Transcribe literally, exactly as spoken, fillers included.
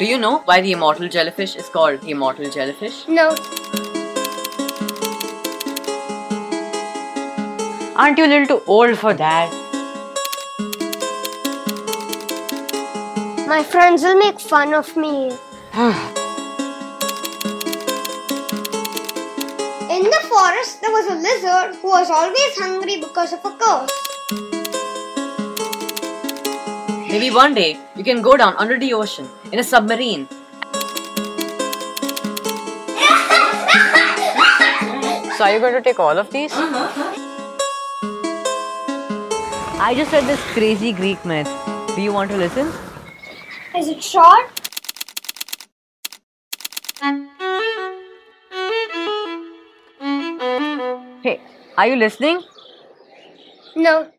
Do you know why the immortal jellyfish is called the immortal jellyfish? No. Aren't you a little too old for that? My friends will make fun of me. In the forest, there was a lizard who was always hungry because of a curse. Maybe one day, you can go down under the ocean, in a submarine. So are you going to take all of these? Uh-huh. I just read this crazy Greek myth. Do you want to listen? Is it short? Hey, are you listening? No.